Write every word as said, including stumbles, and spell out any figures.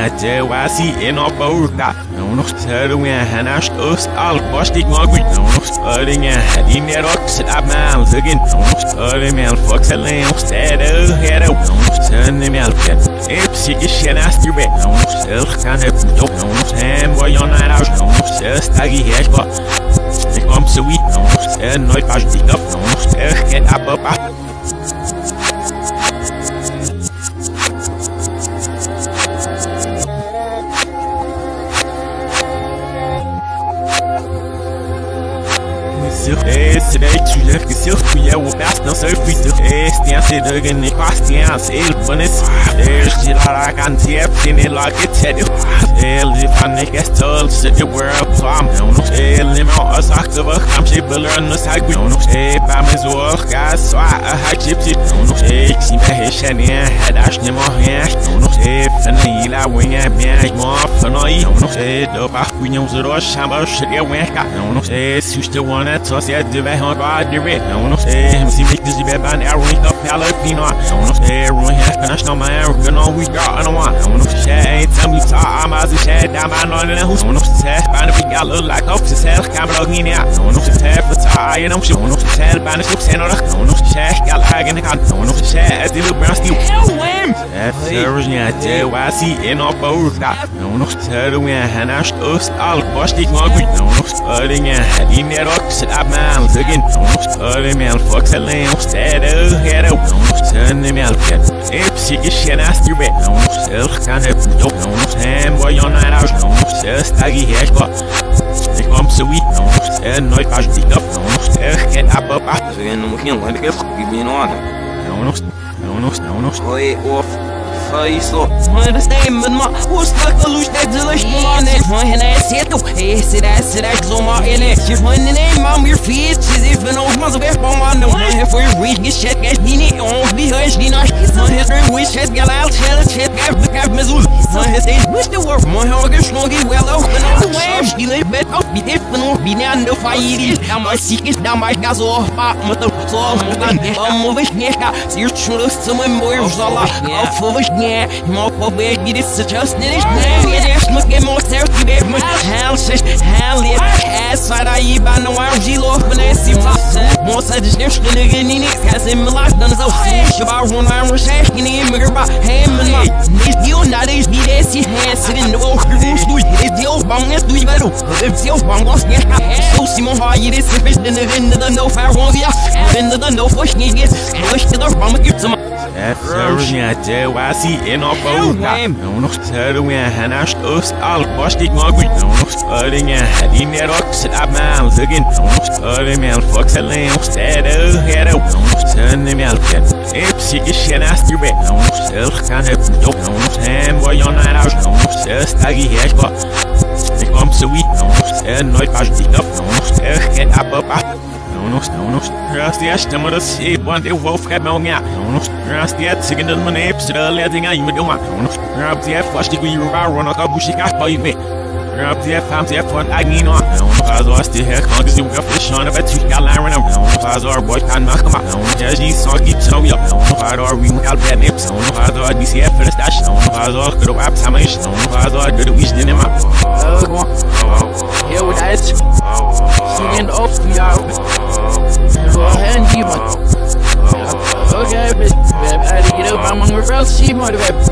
minha J Y C é no porta. Não nos serão em Hanash Us Al Postic Mogui. Não nos serem em Hadinerox Abmal Zugin. Não nos serem em Fox Alain Stero Hero. Não nos serem em Alfred Epsi Ishenastube. Não nos serem em Puto. Não nos serem em Boyonaraj. Não nos serem em Hesba. Não nos serem em Noite Pajdikov. Não nos serem em Abba. It's today to live the silk for your best and surfy to face dance it again the cross dance it when it's there's shit I can see everything it like it's headed hell if I make it told to the world I'm no no hell in my ass I cover I'm she buller on the side we don't know hey by my work guys so I had gypsy no no hey see my head shiny head ash no more hash no no hey and the la wing and me I more no no hey the back we know the rush I'm a shit yeah we got no no hey you still want it so I do I hunt I do it no no hey I'm see make this be bad and I ring up Palapino no no hey everyone has finished on my own you know we got on one no no hey time we talk I'm as a shit down I know that who's no no hey find we got look like up to sell camera in here no no hey for tie and I'm sure no tell by the six and no no hey got hang in the car no no hey the little brown steel Seriously, J Y C in our porta. Não nos serão em Hanash Us Al Postic Mogui. Não nos serem em Hadinerox Abmal Zugin. Não nos serem em Fox Alain Stero Hero. Não nos serem em Alfred Epsi Ishenastube. Não nos serem em Puto. Não nos serem em Boyonaraj. Não nos serem em Tagi Hesba. Kom so we não nos serem em Noite Pajdikov. Não nos serem em Abba. Não nos serem em Noite Pajdikov. Não nos serem Não nos não nos Oi, off. Isso mano tem mano os calos delas mano mano é certo é será será que o mal ele que mano nem mal me fez even os mas ver bom mano é foi we shit guys mini on the hush ni nós mano we shit galal shell shit guys mazul mano tem muito work mano que slogi well open on waves delay bet of the even binando fire ama sikis da mais gaso pa mano só mano vamos nesta se chulo some more zala of Yeah, more for where it is just in it. There's no game more self to be much house. Hell yeah, as far I even know I'm zero when I see more such as this nigga in it has him locked on his own. About one I'm reshacking him, you're about him and my. This deal not is be this. He has it in the old room. It's the old bong that's doing battle. It's the old bong was yeah. So Simon, how it is sufficient in the no fire won't be up. In the no push niggas. Push to the bomb gets him. Seriously, J Y C in our porta. Não nos serão em Hanash Us Al Postic Mogui. Não nos serem em Hadinerox Abmal Zugin. Não nos serem em Fox Alain Stero Hero. Não nos serem em Alfred Epsi Ishenastube. Não nos serem em Puto. Não nos serem em Boyonaraj. Não nos serem em Tagi Hesba. Kom so we. Não nos serem em Noite Pajdikov. Não nos serem em Abba. Não não rasta é estamos assim quando eu vou ficar mal minha não rasta é seguindo uma epsilon letting aí me deu uma não rasta é fast que eu vou run a buscar para ir rasta é fam é quando a mim não faz o este hack quando eu vou fechar na batida da lara não faz o boy can marca não já diz só que não eu não faz o we will be next não faz o D C é first dash não faz o crop up também não faz o do wish dinema eu o das singing off the hour Okay, but I had to get up. I'm on reverse. She might have.